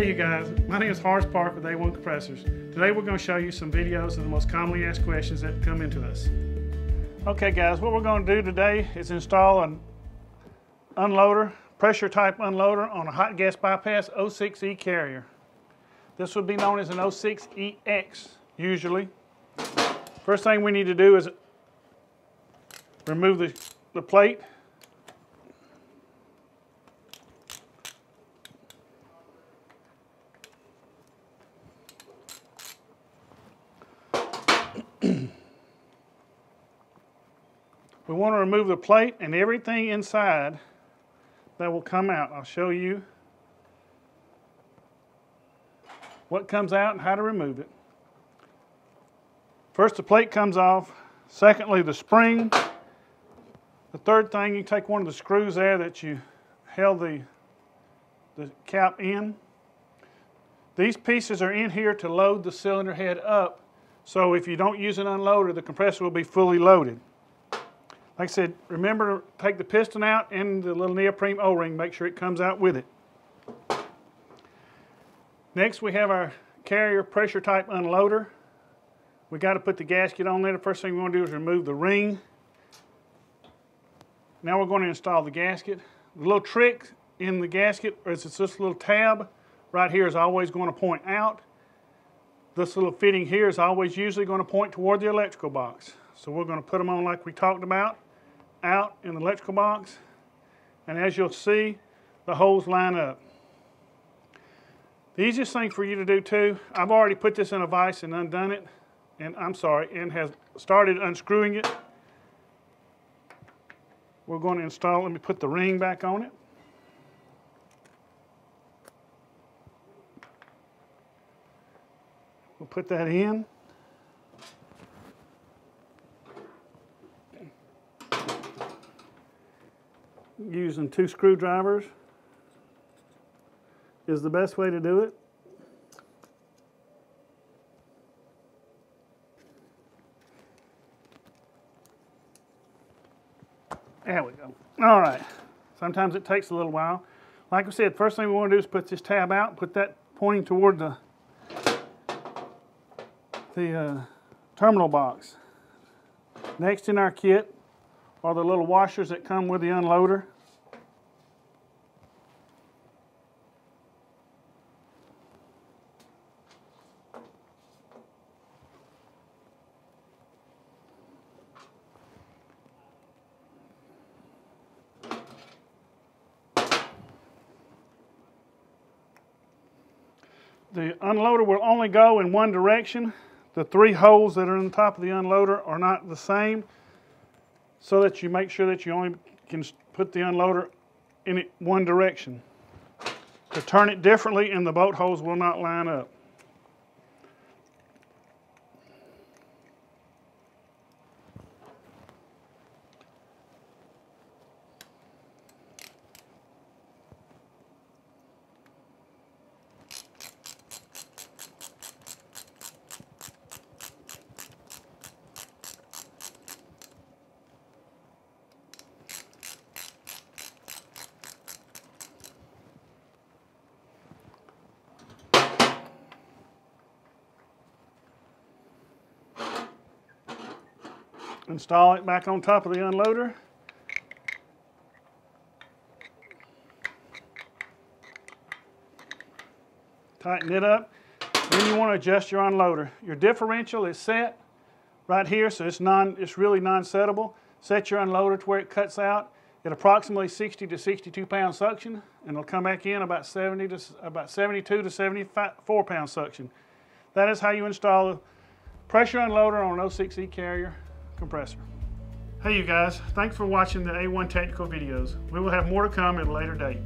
Hey you guys, my name is Horace Park with A1 Compressors. Today we're going to show you some videos of the most commonly asked questions that come into us. Okay guys, what we're going to do today is install an unloader, pressure type unloader on a hot gas bypass 06E carrier. This would be known as an 06EX usually. First thing we need to do is remove the plate. We want to remove the plate and everything inside that will come out. I'll show you what comes out and how to remove it. First, the plate comes off. Secondly, the spring. The third thing, you take one of the screws there that you held the cap in. These pieces are in here to load the cylinder head up, so if you don't use an unloader, the compressor will be fully loaded. Like I said, remember to take the piston out and the little neoprene O-ring. Make sure it comes out with it. Next, we have our carrier pressure type unloader. We got to put the gasket on there. The first thing we want to do is remove the ring. Now we're going to install the gasket. The little trick in the gasket is it's this little tab right here is always going to point out. This little fitting here is always usually going to point toward the electrical box. So we're going to put them on like we talked about, out in the electrical box, and as you'll see, the holes line up. The easiest thing for you to do too, I've already put this in a vise and undone it, and has started unscrewing it. We're going to install, let me put the ring back on it. We'll put that in. Using two screwdrivers is the best way to do it. There we go. All right. Sometimes it takes a little while. Like I said, first thing we want to do is put this tab out, put that pointing toward the terminal box. Next in our kit are the little washers that come with the unloader. The unloader will only go in one direction. The three holes that are on the top of the unloader are not the same, so that you make sure that you only can put the unloader in it one direction. To turn it differently and the bolt holes will not line up. Install it back on top of the unloader. Tighten it up. Then you want to adjust your unloader. Your differential is set right here, so it's really non-settable. Set your unloader to where it cuts out at approximately 60 to 62 pound suction, and it'll come back in about 72 to 74 pound suction. That is how you install a pressure unloader on an 06E carrier compressor. Hey you guys, thanks for watching the A1 Technical videos. We will have more to come at a later date.